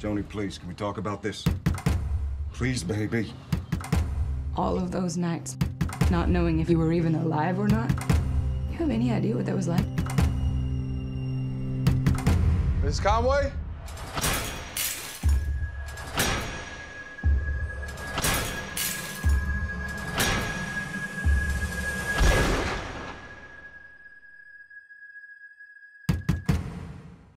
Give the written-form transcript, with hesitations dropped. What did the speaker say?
Joni, please, can we talk about this? Please, baby. All of those nights, not knowing if you were even alive or not. You have any idea what that was like? Miss Conway?